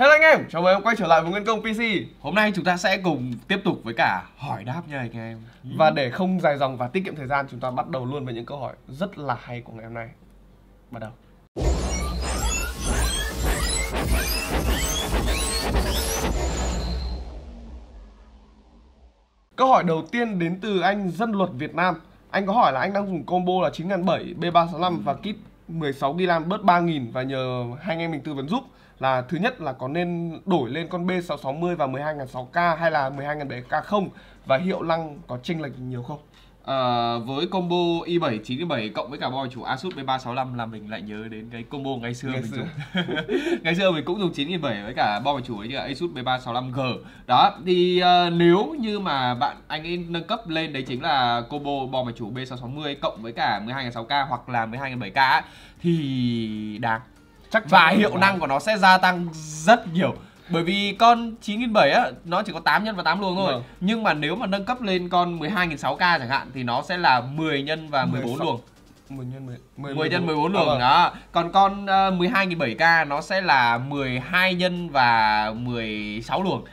Hello anh em, chào mừng em quay trở lại với Nguyên Công PC. Hôm nay chúng ta sẽ cùng tiếp tục với cả hỏi đáp nha anh em. Và để không dài dòng và tiết kiệm thời gian, chúng ta bắt đầu luôn với những câu hỏi rất là hay của ngày hôm nay. Bắt đầu. Câu hỏi đầu tiên đến từ anh Dân Luật Việt Nam. Anh có hỏi là anh đang dùng combo là 9700, B365 và kit 16GB bớt 3000 và nhờ hai anh em mình tư vấn giúp. Là thứ nhất là có nên đổi lên con B660 và 12600K hay là 12700K không? Và hiệu năng có chênh lệch nhiều không? Với combo i7 97 cộng với cả board chủ Asus B365 là mình lại nhớ đến cái combo ngày xưa. Ngày xưa mình cũng dùng 97 với cả board chủ ấy là Asus B365G. Đó thì nếu như mà anh ấy nâng cấp lên đấy chính là combo board chủ B660 cộng với cả 12600K hoặc là 12700K thì đáng. Và hiệu năng của nó sẽ gia tăng rất nhiều. Bởi vì con 9700 á, nó chỉ có 8 nhân và 8 luồng thôi. Nhưng mà nếu mà nâng cấp lên con 12600K chẳng hạn thì nó sẽ là 10 nhân và 14 luồng. 10 nhân 14 luồng đó. Còn con 12700K nó sẽ là 12 nhân và 16 luồng.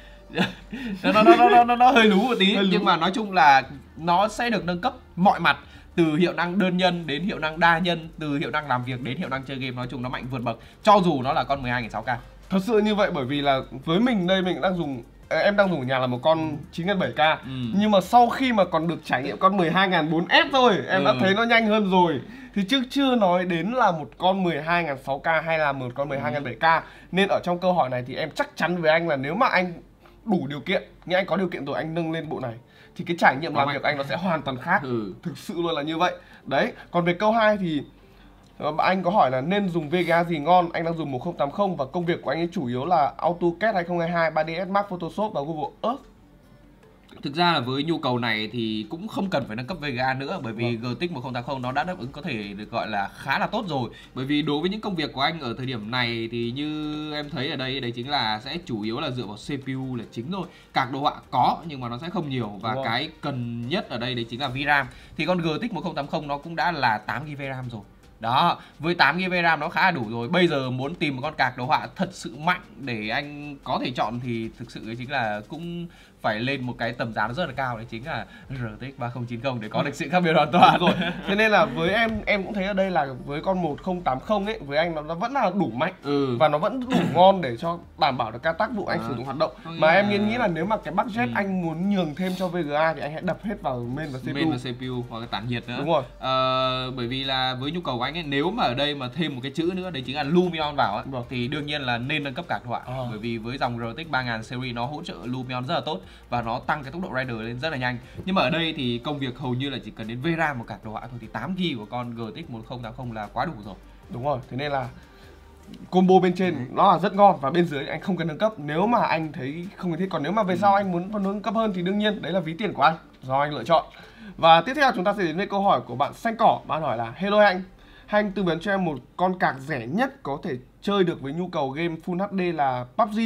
nó hơi lú một tí, nhưng mà nói chung là nó sẽ được nâng cấp mọi mặt. Từ hiệu năng đơn nhân đến hiệu năng đa nhân, từ hiệu năng làm việc đến hiệu năng chơi game, nói chung nó mạnh vượt bậc cho dù nó là con 12600K. Thật sự như vậy, bởi vì là với mình đây mình đang dùng, em đang dùng ở nhà là một con 907K. Nhưng mà sau khi mà còn được trải nghiệm con 12004F thôi, em đã thấy nó nhanh hơn rồi. Thì chứ chưa nói đến là một con 12006K hay là một con 12007K. Nên ở trong câu hỏi này thì em chắc chắn với anh là nếu mà anh đủ điều kiện, nghĩa anh có điều kiện rồi anh nâng lên bộ này thì cái trải nghiệm làm việc anh nó sẽ hoàn toàn khác. Thực sự luôn là như vậy. Đấy, còn về câu 2 thì anh có hỏi là nên dùng VGA gì ngon, anh đang dùng 1080 và công việc của anh ấy chủ yếu là AutoCAD 2022, 3DS Max, Photoshop và Google Earth. Thực ra là với nhu cầu này thì cũng không cần phải nâng cấp VGA nữa, bởi vì GTX 1080 nó đã đáp ứng có thể được gọi là khá là tốt rồi. Bởi vì đối với những công việc của anh ở thời điểm này thì như em thấy ở đây, đấy chính là sẽ chủ yếu là dựa vào CPU là chính thôi. Card đồ họa có nhưng mà nó sẽ không nhiều. Và cái cần nhất ở đây đấy chính là VRAM. Thì con GTX 1080 nó cũng đã là 8GB RAM rồi. Đó, với 8GB RAM nó khá là đủ rồi. Bây giờ muốn tìm một con card đồ họa thật sự mạnh để anh có thể chọn thì thực sự đấy chính là cũng phải lên một cái tầm giá rất là cao, đấy chính là RTX 3090 để có được sự khác biệt hoàn toàn rồi. Thế nên là với em cũng thấy ở đây là với con 1080 ấy, với anh nó vẫn là đủ mạnh và nó vẫn đủ ngon để cho đảm bảo được các tác vụ anh sử dụng hoạt động. Mà em nghĩ là nếu mà cái budget anh muốn nhường thêm cho VGA thì anh hãy đập hết vào main và CPU hoặc cái tản nhiệt nữa. Đúng rồi. Bởi vì là với nhu cầu của anh ấy, nếu mà ở đây mà thêm một cái chữ nữa đấy chính là Lumion vào ấy, thì đương nhiên là nên nâng cấp card họa. Bởi vì với dòng RTX 3000 series nó hỗ trợ Lumion rất là tốt và nó tăng cái tốc độ render lên rất là nhanh. Nhưng mà ở đây thì công việc hầu như là chỉ cần đến VRAM một card đồ họa thôi thì 8GB của con GTX 1080 là quá đủ rồi. Đúng rồi, thế nên là combo bên trên nó là rất ngon và bên dưới anh không cần nâng cấp nếu mà anh thấy không cần thiết. Còn nếu mà về sau anh muốn nâng cấp hơn thì đương nhiên đấy là ví tiền của anh, do anh lựa chọn. Và tiếp theo chúng ta sẽ đến với câu hỏi của bạn Xanh Cỏ. Bạn hỏi là hello anh, hay anh tư vấn cho em một con card rẻ nhất có thể chơi được với nhu cầu game Full HD là PUBG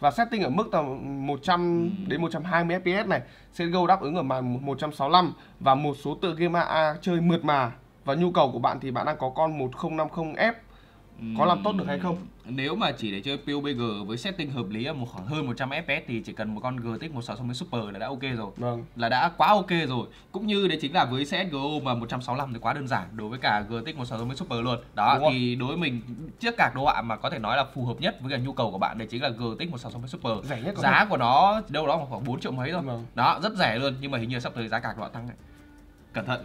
và setting ở mức tầm 100 đến 120 FPS này, CSGO đáp ứng ở màn 165 và một số tựa game AA chơi mượt mà. Và nhu cầu của bạn thì bạn đang có con 1050F có làm tốt được hay không? Nếu mà chỉ để chơi PUBG với setting hợp lý ở một khoảng hơn 100 FPS thì chỉ cần một con GTX 1660 Super là đã ok rồi. Là đã quá ok rồi. Cũng như đấy chính là với CSGO mà 165 thì quá đơn giản đối với cả GTX 1660 Super luôn. Đó thì đối với mình chiếc card đồ họa mà có thể nói là phù hợp nhất với cả nhu cầu của bạn đấy chính là GTX 1660 Super. Rẻ nhất giá của nó đâu đó khoảng 4 triệu mấy thôi. Đó, rất rẻ luôn, nhưng mà hình như sắp tới giá card đồ họa tăng này. Cẩn thận.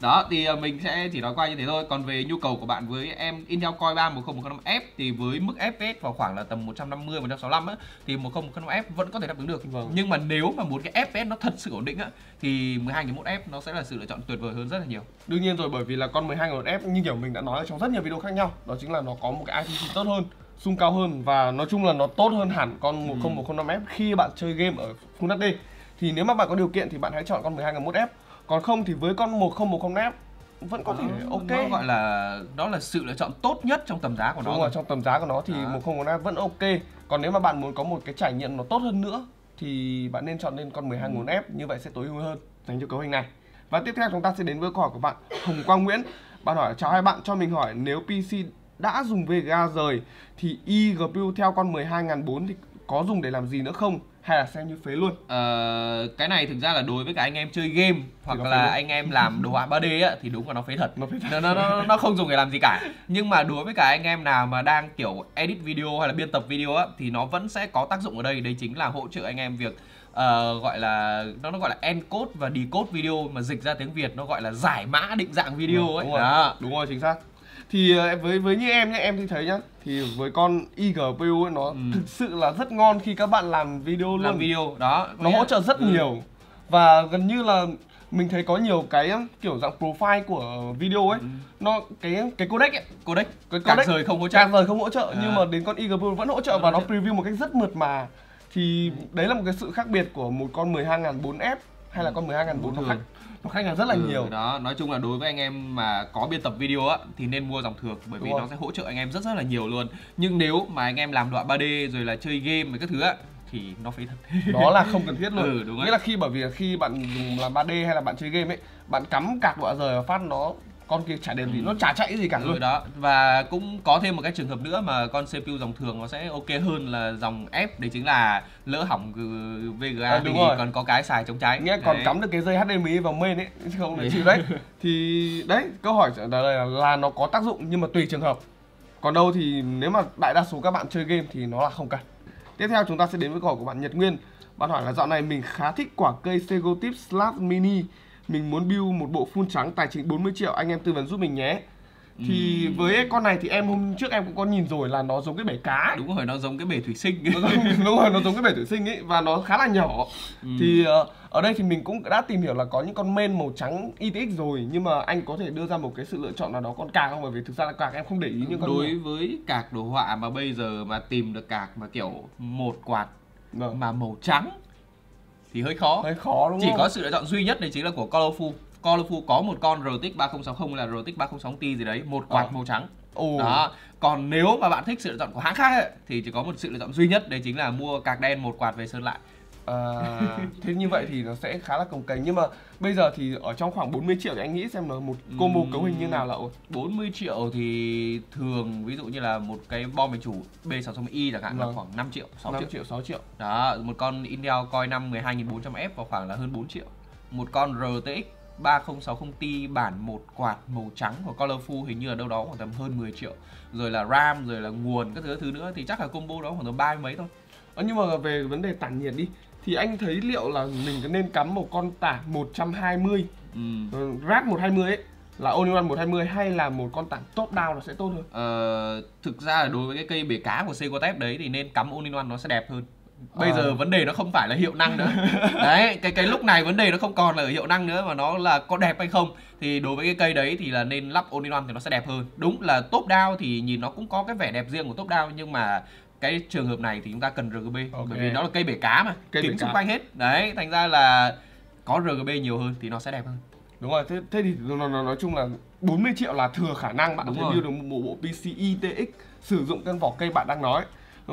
Đó thì mình sẽ chỉ nói qua như thế thôi. Còn về nhu cầu của bạn với em Intel Core i5 10105F thì với mức FPS vào khoảng là tầm 150 165 á thì 10105F vẫn có thể đáp ứng được. Nhưng mà nếu mà muốn cái FPS nó thật sự ổn định á thì 121F nó sẽ là sự lựa chọn tuyệt vời hơn rất là nhiều. Đương nhiên rồi, bởi vì là con 121F như kiểu mình đã nói ở trong rất nhiều video khác nhau, đó chính là nó có một cái IPC tốt hơn, zoom cao hơn và nói chung là nó tốt hơn hẳn con 10105F khi bạn chơi game ở Full HD. Thì nếu mà bạn có điều kiện thì bạn hãy chọn con 121F. Còn không thì với con 1010F vẫn có thể ok. Nó gọi là đó là sự lựa chọn tốt nhất trong tầm giá của nó. Đúng rồi, trong tầm giá của nó thì 1010F vẫn ok. Còn nếu mà bạn muốn có một cái trải nghiệm nó tốt hơn nữa thì bạn nên chọn lên con 121F, như vậy sẽ tối ưu hơn dành cho cấu hình này. Và tiếp theo chúng ta sẽ đến với câu hỏi của bạn Hùng Quang Nguyễn. Bạn hỏi chào hai bạn, cho mình hỏi nếu PC đã dùng Vega rồi thì IGPU theo con 12004 thì có dùng để làm gì nữa không? Hay là xem như phế luôn? Cái này thực ra là đối với cả anh em chơi game hoặc là anh em làm đồ họa 3D á, thì đúng là nó phế thật. Nó không dùng để làm gì cả. Nhưng mà đối với cả anh em nào mà đang kiểu edit video hay là biên tập video á, thì nó vẫn sẽ có tác dụng ở đây. Đấy chính là hỗ trợ anh em việc gọi là nó gọi là encode và decode video, mà dịch ra tiếng Việt nó gọi là giải mã định dạng video ấy. Đúng rồi. Đó. Đúng rồi, chính xác. Thì với như em nhé, em thì thấy nhá, thì với con IGPU ấy, nó thực sự là rất ngon khi các bạn làm video luôn. Làm video đó nó hỗ trợ rất nhiều, và gần như là mình thấy có nhiều cái kiểu dạng profile của video ấy, nó cái codec ấy, codec rời không hỗ trợ, nhưng mà đến con IGPU vẫn hỗ trợ và nó preview một cách rất mượt mà. Thì đấy là một cái sự khác biệt của một con 12004F hay là con 12004 nó khác nhau rất là nhiều. Đó, nói chung là đối với anh em mà có biên tập video á thì nên mua dòng thường, bởi vì nó sẽ hỗ trợ anh em rất là nhiều luôn. Nhưng nếu mà anh em làm đoạn 3D rồi là chơi game với các thứ á thì nó phế thật. Đó là không cần thiết luôn. Đúng nghĩa rồi. Là bởi vì khi bạn dùng làm 3D hay là bạn chơi game ấy, bạn cắm cạc đoạn rời và phát nó con kia chả đèn gì, nó chả chạy gì cả luôn. Đó. Và cũng có thêm một cái trường hợp nữa mà con CPU dòng thường nó sẽ ok hơn là dòng F, đấy chính là lỡ hỏng VGA thì còn có cái xài chống cháy. Nghĩa còn cắm được cái dây HDMI vào main ấy, chứ không là chịu đấy. Thì đấy, câu hỏi trả lời là nó có tác dụng nhưng mà tùy trường hợp. Còn đâu thì nếu mà đại đa số các bạn chơi game thì nó là không cần. Tiếp theo chúng ta sẽ đến với câu hỏi của bạn Nhật Nguyên. Bạn hỏi là dạo này mình khá thích quả cây SEGO TIPS Slash Mini. Mình muốn build một bộ full trắng, tài chính 40 triệu, anh em tư vấn giúp mình nhé. Thì với con này thì em hôm trước em cũng có nhìn rồi, là nó giống cái bể cá ấy. Đúng rồi, nó giống cái bể thủy sinh. Đúng rồi, nó giống cái bể thủy sinh ấy, và nó khá là nhỏ. Thì ở đây thì mình cũng đã tìm hiểu là có những con main màu trắng ETX rồi, nhưng mà anh có thể đưa ra một cái sự lựa chọn nào đó con cạc không? Bởi vì thực ra là cạc em không để ý. Nhưng đối với cạc đồ họa mà bây giờ mà tìm được cạc mà kiểu một quạt mà màu trắng thì hơi khó đúng không? Có sự lựa chọn duy nhất đấy chính là của Colorful. Colorful có một con RTX 3060 là RTX 3060Ti gì đấy, một quạt màu trắng. Đó. Còn nếu mà bạn thích sự lựa chọn của hãng khác ấy, thì chỉ có một sự lựa chọn duy nhất, đấy chính là mua cạc đen một quạt về sơn lại. Thế như vậy thì nó sẽ khá là cồng kềnh, nhưng mà bây giờ thì ở trong khoảng 40 triệu thì anh nghĩ xem nó một combo cấu hình như nào là ổn. 40 triệu thì thường ví dụ như là một cái bom máy chủ B660I chẳng hạn là khoảng 5 triệu 6 triệu. Đó, một con Intel Core i5 12400F vào khoảng là hơn 4 triệu. Một con RTX 3060Ti bản một quạt màu trắng của Colorful hình như là đâu đó khoảng tầm hơn 10 triệu. Rồi là RAM, rồi là nguồn các thứ nữa thì chắc là combo đó khoảng tầm 3 mấy thôi. Nhưng mà về vấn đề tản nhiệt đi, thì anh thấy liệu là mình có nên cắm một con tản 120 RAD 120 ấy, là Onion 120, hay là một con tản top down nó sẽ tốt hơn? Thực ra là đối với cái cây bể cá của SEGO TIPS đấy thì nên cắm Onion nó sẽ đẹp hơn. Bây giờ vấn đề nó không phải là hiệu năng nữa. Đấy, cái lúc này vấn đề nó không còn là ở hiệu năng nữa, mà nó là có đẹp hay không. Thì đối với cái cây đấy thì là nên lắp Onion thì nó sẽ đẹp hơn. Đúng là top down thì nhìn nó cũng có cái vẻ đẹp riêng của top down, nhưng mà cái trường hợp này thì chúng ta cần RGB, bởi vì nó là cây bể cá mà, kính xung quanh hết. Đấy, thành ra là có RGB nhiều hơn thì nó sẽ đẹp hơn. Đúng rồi, thế thì nói chung là 40 triệu là thừa khả năng bạn có thể build được một bộ PC ETX sử dụng cái vỏ cây bạn đang nói.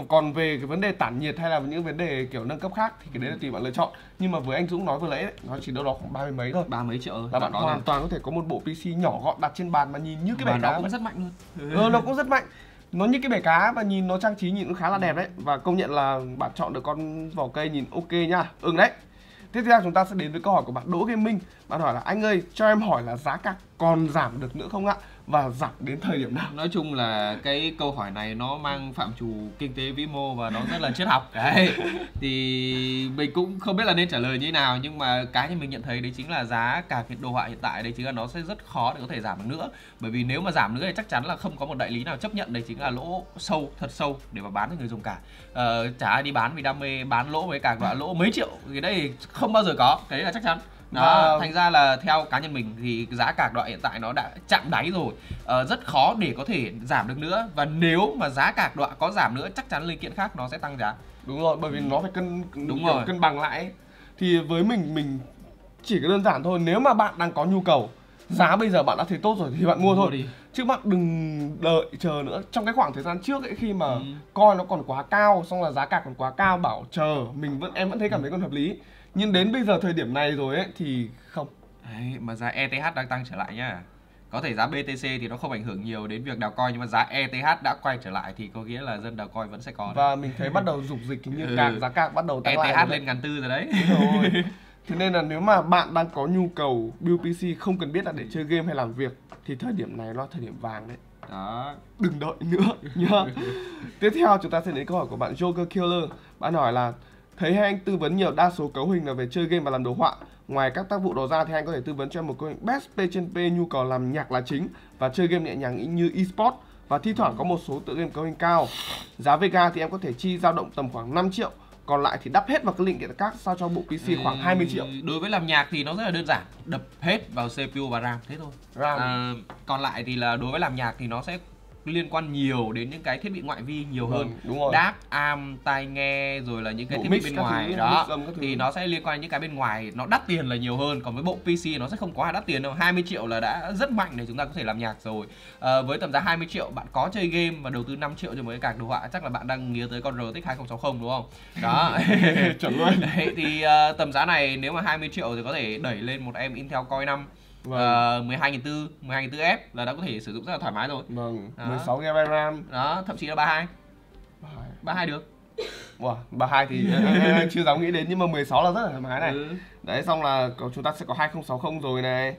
Còn về cái vấn đề tản nhiệt hay là những vấn đề kiểu nâng cấp khác thì cái đấy là tùy bạn lựa chọn. Nhưng mà với anh Dũng nói vừa nãy, nó chỉ đâu đó khoảng 30 mấy thôi, 30 mấy triệu là bạn hoàn toàn có thể có một bộ PC nhỏ gọn đặt trên bàn mà nhìn như cái bể cá cũng rất mạnh luôn. Nó cũng rất mạnh. Nó như cái bể cá và nhìn nó trang trí, nhìn cũng khá là đẹp đấy. Và công nhận là bạn chọn được con vỏ cây nhìn ok nha. Đấy. Tiếp theo chúng ta sẽ đến với câu hỏi của bạn Đỗ Gaming. Bạn hỏi là anh ơi cho em hỏi là giá cạc còn giảm được nữa không ạ? Và giảm đến thời điểm nào? Nói chung là cái câu hỏi này nó mang phạm trù kinh tế vĩ mô và nó rất là triết học. Đấy. Thì mình cũng không biết là nên trả lời như thế nào, nhưng mà cái mình nhận thấy đấy chính là giá cả cái đồ họa hiện tại đấy chính là nó sẽ rất khó để có thể giảm được nữa. Bởi vì nếu mà giảm nữa thì chắc chắn là không có một đại lý nào chấp nhận, đấy chính là lỗ sâu, thật sâu để mà bán cho người dùng cả. Chả ai đi bán vì đam mê bán lỗ với cả đoạn lỗ mấy triệu thì đây không bao giờ có, cái đấy là chắc chắn. Đó, thành ra là theo cá nhân mình thì giá cạc đoạn hiện tại nó đã chạm đáy rồi, rất khó để có thể giảm được nữa. Và nếu mà giá cạc đoạn có giảm nữa chắc chắn linh kiện khác nó sẽ tăng giá. Đúng rồi, bởi vì nó phải cân bằng lại ấy. Thì với mình chỉ đơn giản thôi, nếu mà bạn đang có nhu cầu, giá bây giờ bạn đã thấy tốt rồi thì bạn mua thôi đi. Chứ bạn đừng đợi chờ nữa. Trong cái khoảng thời gian trước ấy, khi mà coi nó còn quá cao, xong là giá cạc còn quá cao, bảo chờ, em vẫn thấy cảm thấy còn hợp lý. Nhưng đến bây giờ thời điểm này rồi ấy thì không. Đấy, mà giá ETH đang tăng trở lại nhá. Có thể giá BTC thì nó không ảnh hưởng nhiều đến việc đào coin, nhưng mà giá ETH đã quay trở lại thì có nghĩa là dân đào coin vẫn sẽ có. Và mình thấy bắt đầu dục dịch như càng giá càng bắt đầu tăng lại. ETH lên 1400 rồi đấy. Rồi. Thế nên là nếu mà bạn đang có nhu cầu build PC không cần biết là để chơi game hay làm việc thì thời điểm này nó thời điểm vàng đấy. Đó. Đừng đợi nữa nhá. Tiếp theo chúng ta sẽ đến câu hỏi của bạn Joker Killer. Bạn hỏi là thấy hai anh tư vấn nhiều, đa số cấu hình là về chơi game và làm đồ họa. Ngoài các tác vụ đó ra thì anh có thể tư vấn cho em một cấu hình best P trên P, nhu cầu làm nhạc là chính và chơi game nhẹ nhàng như eSports, và thi thoảng có một số tựa game cấu hình cao. Giá Vega thì em có thể chi dao động tầm khoảng 5 triệu, còn lại thì đắp hết vào các linh kiện khác sao cho bộ PC khoảng 20 triệu. Đối với làm nhạc thì nó rất là đơn giản, đập hết vào CPU và RAM thế thôi. Còn lại thì là đối với làm nhạc thì nó sẽ liên quan nhiều đến những cái thiết bị ngoại vi nhiều hơn, đúng rồi. Đáp, am, tai nghe, rồi là những cái bộ thiết bị bên ngoài đó thì nó sẽ liên quan đến những cái bên ngoài, nó đắt tiền là nhiều hơn. Còn với bộ PC nó sẽ không quá đắt tiền đâu, 20 triệu là đã rất mạnh để chúng ta có thể làm nhạc rồi. Với tầm giá 20 triệu bạn có chơi game và đầu tư 5 triệu cho một cái card đồ họa, chắc là bạn đang nghĩ tới con RTX 2060 đúng không? Đó. Chuẩn luôn. Đấy, thì tầm giá này nếu mà 20 triệu thì có thể đẩy lên một em Intel Core i5 12400, 12400F là đã có thể sử dụng rất là thoải mái rồi. Vâng, 16GB RAM. Đó, thậm chí là 32 được. Wow, 32 thì chưa dám nghĩ đến, nhưng mà 16 là rất là thoải mái này. Đấy, xong là chúng ta sẽ có 2060 rồi này.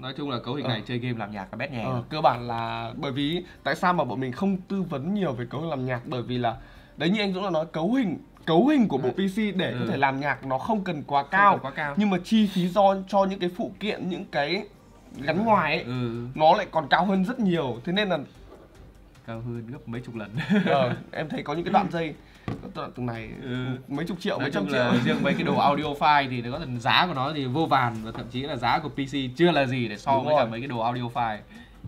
Nói chung là cấu hình này chơi game làm nhạc là bét nhẹ. Cơ bản là bởi vì tại sao mà bọn mình không tư vấn nhiều về cấu hình làm nhạc, bởi vì là đấy như anh Dũng đã nói, cấu hình của bộ PC để có thể làm nhạc nó không cần quá cao, nhưng mà chi phí do cho những cái phụ kiện, những cái gắn ngoài ấy, nó lại còn cao hơn rất nhiều. Thế nên là cao hơn gấp mấy chục lần. Em thấy có những cái đoạn dây từng này mấy chục triệu, mấy trăm triệu. Riêng mấy cái đồ audio file thì có thể giá của nó thì vô vàn, và thậm chí là giá của PC chưa là gì để so với cả mấy cái đồ audio file.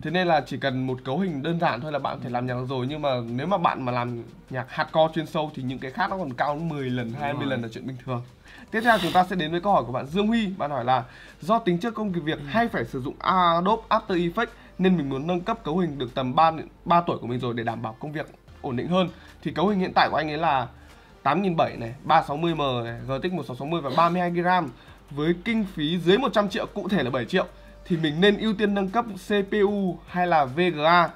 Thế nên là chỉ cần một cấu hình đơn giản thôi là bạn có thể làm nhạc rồi. Nhưng mà nếu mà bạn mà làm nhạc hardcore chuyên sâu thì những cái khác nó còn cao 10 lần, 20 lần là chuyện bình thường. Tiếp theo chúng ta sẽ đến với câu hỏi của bạn Dương Huy. Bạn hỏi là do tính chất công việc hay phải sử dụng Adobe After Effects nên mình muốn nâng cấp cấu hình được tầm 3 tuổi của mình rồi để đảm bảo công việc ổn định hơn. Thì cấu hình hiện tại của anh ấy là 8700 này, 360M này, GTX 1660 và 32GB với kinh phí dưới 100 triệu, cụ thể là 7 triệu. Thì mình nên ưu tiên nâng cấp CPU hay là VGA,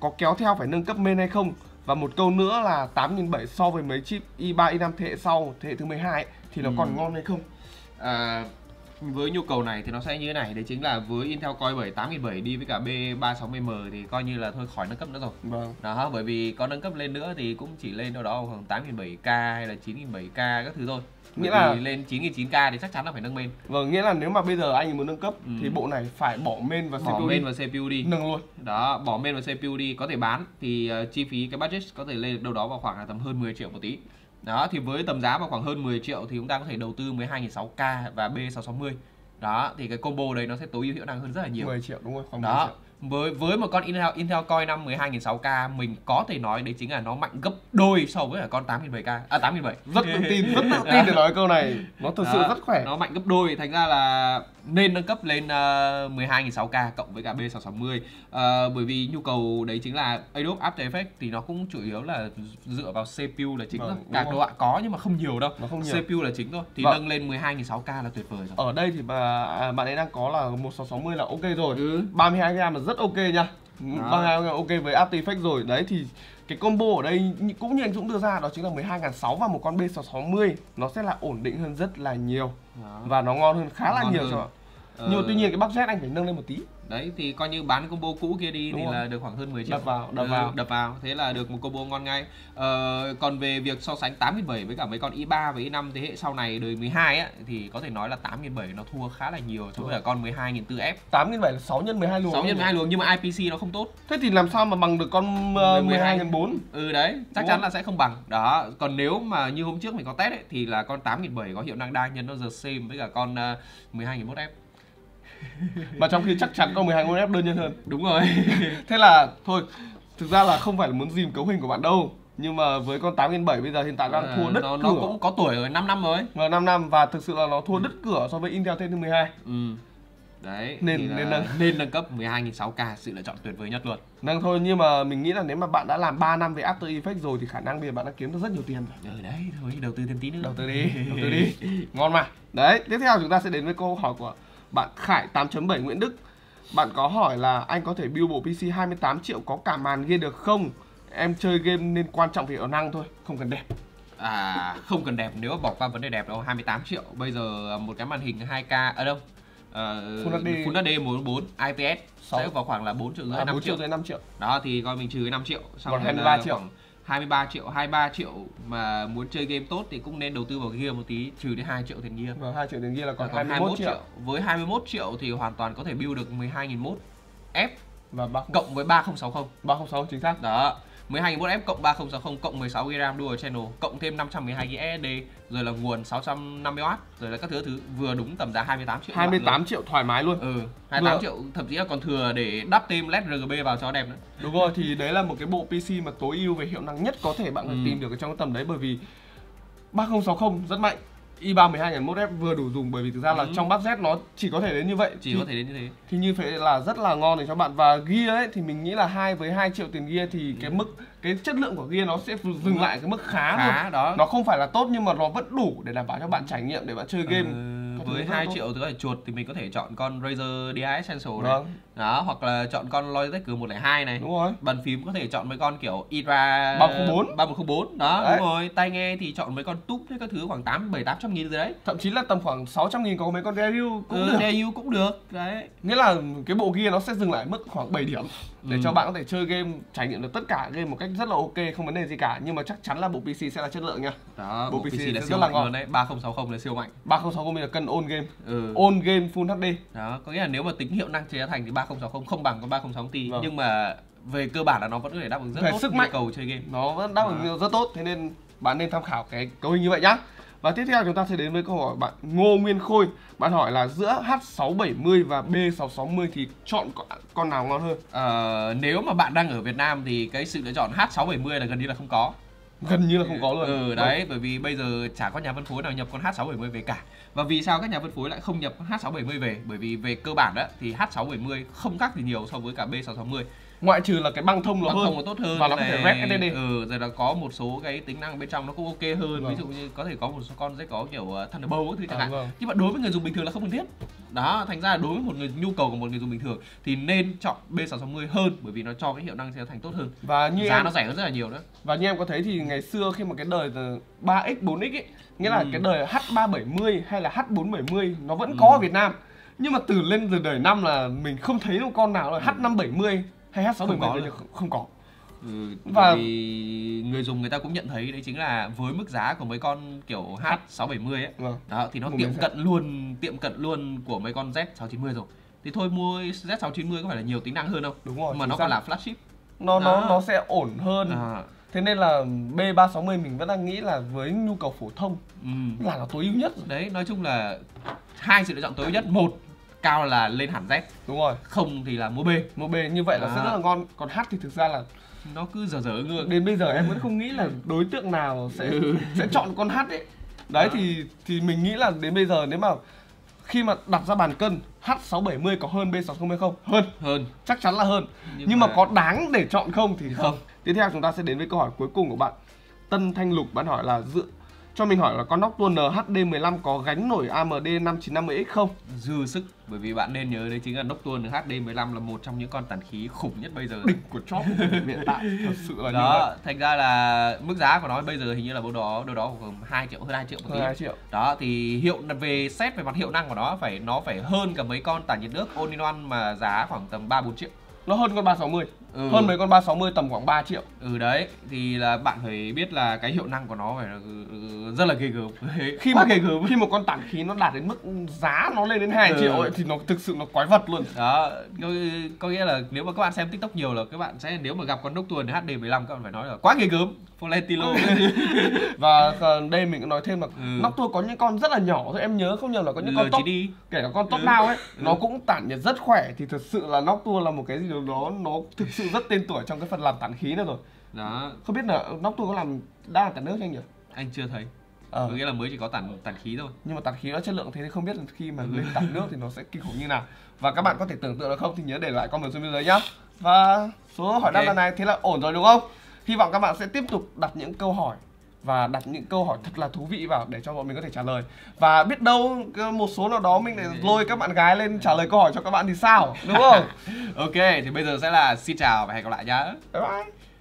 có kéo theo phải nâng cấp main hay không? Và một câu nữa là 8700 so với mấy chip i3, i5 thế hệ sau, thế hệ thứ 12 thì nó còn ngon hay không? Với nhu cầu này thì nó sẽ như thế này, đấy chính là với Intel Core i7 8700 đi với cả B365M thì coi như là thôi khỏi nâng cấp nữa rồi. Đó, bởi vì có nâng cấp lên nữa thì cũng chỉ lên đâu đó khoảng 8700K hay là 9007K các thứ thôi. Nghĩa là lên 9900K thì chắc chắn là phải nâng main. Vâng, nghĩa là nếu mà bây giờ anh muốn nâng cấp thì bộ này phải bỏ main và CPU, đi. Nâng luôn. Đó, bỏ main và CPU đi, có thể bán thì chi phí cái budget có thể lên đâu đó vào khoảng là tầm hơn 10 triệu một tí. Đó, thì với tầm giá vào khoảng hơn 10 triệu thì chúng ta có thể đầu tư 12600K và B660. Đó, thì cái combo đấy nó sẽ tối ưu hiệu năng hơn rất là nhiều. 10 triệu đúng không? Khoảng 10 triệu. Với một con Intel Core i5 12600K mình có thể nói đấy chính là nó mạnh gấp đôi so với con 8700K. À 8700. Rất tự tin để nói câu này. Nó thực sự rất khỏe. Nó mạnh gấp đôi, thành ra là nên nâng cấp lên 12600K cộng với cả B660. Bởi vì nhu cầu đấy chính là Adobe After Effects thì nó cũng chủ yếu là dựa vào CPU là chính thôi. Các đồ họa có nhưng mà không nhiều đâu. CPU là chính thôi. Thì nâng lên 12600K là tuyệt vời rồi. Ở đây thì bạn ấy đang có là 1660 là ok rồi. 32GB là rất ok nha. 32 ok với After Effects rồi. Đấy thì cái combo ở đây cũng như anh Dũng đưa ra đó chính là 12600 và một con B660 nó sẽ là ổn định hơn rất là nhiều. Và nó ngon hơn khá là nhiều rồi. Nhưng mà tuy nhiên cái budget anh phải nâng lên một tí. Đấy thì coi như bán combo cũ kia đi thì là được khoảng hơn 10 triệu. Đập vào. Thế là được một combo ngon ngay. Còn về việc so sánh 8700 với cả mấy con i3 và i5 thế hệ sau này đời 12 á, thì có thể nói là 8700 nó thua khá là nhiều so với cả con 12400F. 8700 là 6x12 luồng. 6x12 luồng nhưng mà IPC nó không tốt. Thế thì làm sao mà bằng được con 12x4? Đấy, chắc chắn là sẽ không bằng. Đó, còn nếu mà như hôm trước mình có test ấy, thì là con 8700 có hiệu năng đa nhân nó the same với cả con 12.1F. Mà trong khi chắc chắn con 12.1F đơn nhân hơn. Đúng rồi. Thế là thôi, thực ra là không phải là muốn dìm cấu hình của bạn đâu, nhưng mà với con 8700 bây giờ hiện tại đang thua đứt cửa. Nó cũng có tuổi rồi, 5 năm rồi. 5 năm và thực sự là nó thua đứt cửa so với Intel thế hệ thứ 12. Đấy, nên nâng cấp 12600K, sự lựa chọn tuyệt vời nhất luôn. Nâng thôi, nhưng mà mình nghĩ là nếu mà bạn đã làm 3 năm về After Effects rồi thì khả năng bây giờ bạn đã kiếm được rất nhiều tiền rồi. Đấy, thôi đầu tư thêm tí nữa. Đầu tư đi. Ngon mà. Đấy, tiếp theo chúng ta sẽ đến với câu hỏi của bạn Khải 8.7 Nguyễn Đức. Bạn có hỏi là anh có thể build bộ PC 28 triệu có cả màn game được không? Em chơi game nên quan trọng về hiệu năng thôi, không cần đẹp. À, không cần đẹp, nếu mà bỏ qua vấn đề đẹp đâu, 28 triệu. Bây giờ một cái màn hình 2K, ở đâu? Full HD 14 IPS sẽ vào khoảng là 4 triệu rưỡi, 4 triệu tới 5 triệu. Đó thì coi mình trừ cái 5 triệu xong 23 triệu. 23 triệu, 23 triệu mà muốn chơi game tốt thì cũng nên đầu tư vào gear một tí, trừ đến 2 triệu tiền gear. Vâng, 2 triệu tiền gear là còn 21 triệu. Với 21 triệu thì hoàn toàn có thể build được 12001F và 30... cộng với 3060. 360 chính xác. Đó. 12001F cộng 3060 cộng 16GB RAM dual channel, cộng thêm 512GB SSD, rồi là nguồn 650W, rồi là các thứ vừa đúng tầm giá 28 triệu. 28 triệu thoải mái luôn. Ừ, 28 triệu thậm chí là còn thừa để đắp thêm LED RGB vào cho đẹp nữa. Đúng rồi, thì đấy là một cái bộ PC mà tối ưu về hiệu năng nhất có thể bạn có tìm được ở trong cái tầm đấy, bởi vì 3060 rất mạnh, i3 12001F vừa đủ dùng, bởi vì thực ra là trong budget nó chỉ có thể đến như vậy, thì như thế là rất là ngon để cho bạn. Và gear ấy thì mình nghĩ là 2 triệu tiền gear thì cái chất lượng của gear nó sẽ dừng lại cái mức khá đó. Nó không phải là tốt nhưng mà nó vẫn đủ để đảm bảo cho bạn trải nghiệm để bạn chơi game. Với 2 triệu tới chuột thì mình có thể chọn con Razer DI Essential này. Đó, hoặc là chọn con Logitech G102 này. Đúng rồi. Bàn phím có thể chọn mấy con kiểu IRA 3104. Đó, đấy. Đúng rồi. Tai nghe thì chọn mấy con túp các thứ khoảng 700-800 nghìn rồi đấy. Thậm chí là tầm khoảng 600 nghìn có mấy con DIU cũng được. DIU cũng được. Đấy. Nghĩa là cái bộ gear nó sẽ dừng lại mức khoảng 7 điểm để cho bạn có thể chơi game, trải nghiệm được tất cả game một cách rất là ok, không vấn đề gì cả. Nhưng mà chắc chắn là bộ PC sẽ là chất lượng nha. Đó, bộ PC là siêu mạnh luôn đấy. 3060 là siêu mạnh. 3060 bây giờ cần ôn game. Ôn game full HD. Đó, có nghĩa là nếu mà tính hiệu năng chế thành thì 3060 không bằng con 3060 Ti, nhưng mà về cơ bản là nó vẫn có thể đáp ứng rất tốt sức mạnh cầu chơi game. Nó vẫn đáp ứng rất tốt, thế nên bạn nên tham khảo cái cấu hình như vậy nhá. Và tiếp theo chúng ta sẽ đến với câu hỏi bạn Ngô Nguyên Khôi. Bạn hỏi là giữa H670 và B660 thì chọn con nào ngon hơn? Nếu mà bạn đang ở Việt Nam thì cái sự lựa chọn H670 là gần như là không có. Gần như là không có luôn. Đấy, bởi vì bây giờ chả có nhà phân phối nào nhập con H670 về cả. Và vì sao các nhà phân phối lại không nhập H670 về? Bởi vì về cơ bản đó thì H670 không khác gì nhiều so với cả B660. Ngoại trừ là cái băng thông nó tốt hơn và nó có thể rep SSD. Rồi là có một số cái tính năng bên trong nó cũng ok hơn. Ví dụ như có thể có một số con sẽ có kiểu Thunderbolt các thứ chẳng hạn. Nhưng mà đối với người dùng bình thường là không cần thiết. Đó, thành ra đối với một người nhu cầu của một người dùng bình thường thì nên chọn B660 hơn, bởi vì nó cho cái hiệu năng sẽ thành tốt hơn. Và như giá nó rẻ hơn rất là nhiều nữa. Và như em có thấy thì ngày xưa khi mà cái đời 3X, 4X ấy, nghĩa là cái đời H370 hay là H470 nó vẫn có ở Việt Nam. Nhưng mà từ lên từ đời 5 là mình không thấy một con nào là H570 hay H670 không có. Và vì người dùng người ta cũng nhận thấy đấy chính là với mức giá của mấy con kiểu H670 ấy, đó, thì nó tiệm cận luôn của mấy con Z690 rồi. Thì thôi mua Z690 có phải là nhiều tính năng hơn không? Đúng rồi. Mà nó còn là flagship. Nó sẽ ổn hơn. Thế nên là B360 mình vẫn đang nghĩ là với nhu cầu phổ thông là nó tối ưu nhất rồi. Đấy, nói chung là hai sự lựa chọn tối ưu nhất, một cao là lên hẳn Z, đúng rồi, không thì là mua B. Mua B như vậy là sẽ rất là ngon. Còn H thì thực ra là nó cứ dở ngược. Đến bây giờ em vẫn không nghĩ là đối tượng nào sẽ chọn con H ấy. Đấy thì mình nghĩ là đến bây giờ nếu mà khi mà đặt ra bàn cân H670 có hơn B660 không? Hơn. Chắc chắn là hơn. Nhưng mà có đáng để chọn không thì không. Tiếp theo chúng ta sẽ đến với câu hỏi cuối cùng của bạn Tân Thanh Lục. Bạn hỏi là cho mình hỏi là con Noctua NH-D15 có gánh nổi AMD 5950X không? Dư sức, bởi vì bạn nên nhớ đấy chính là Noctua NH-D15 là một trong những con tản khí khủng nhất bây giờ. Đỉnh của chóp hiện tại, thật sự là đó. Thành ra là mức giá của nó bây giờ hình như là đâu đó khoảng 2 triệu, hơn 2 triệu một tí. Đó thì xét về mặt hiệu năng của nó phải hơn cả mấy con tản nhiệt nước all in one mà giá khoảng tầm 3-4 triệu. Nó hơn con 360, hơn mấy con 360 tầm khoảng 3 triệu. Đấy, thì là bạn phải biết là cái hiệu năng của nó phải rất là ghê gớm. Khi mà con tản khí nó đạt đến mức giá nó lên đến 2 triệu ấy, thì nó thực sự nó quái vật luôn. Đó, có nghĩa là nếu mà các bạn xem TikTok nhiều là các bạn sẽ, nếu mà gặp con Noctua NH-D15 các bạn phải nói là quá ghê gớm, Folentino. Và đây mình cũng nói thêm là Noctua có những con rất là nhỏ thôi, em nhớ không nhầm là có những con top, kể cả con top down ấy, nó cũng tản nhiệt rất khỏe. Thì thật sự là Noctua là một cái gì đó nó thực sự rất tên tuổi trong cái phần làm tản khí nữa rồi. Đó. Không biết là Noctua có đang làm tản nước cho anh nhỉ? Anh chưa thấy. Có nghĩa là mới chỉ có tản khí thôi. Nhưng mà tản khí nó chất lượng thế thì không biết là khi mà lên tản nước thì nó sẽ kinh khủng như nào. Và các bạn có thể tưởng tượng được không thì nhớ để lại comment xuống bên dưới nhá. Và số hỏi đáp lần này thế là ổn rồi đúng không? Hy vọng các bạn sẽ tiếp tục đặt những câu hỏi và đặt những câu hỏi thật là thú vị vào để cho bọn mình có thể trả lời. Và biết đâu một số nào đó mình lại lôi các bạn gái lên trả lời câu hỏi cho các bạn thì sao, đúng không? Ok, thì bây giờ sẽ là xin chào và hẹn gặp lại nhá. Bye bye.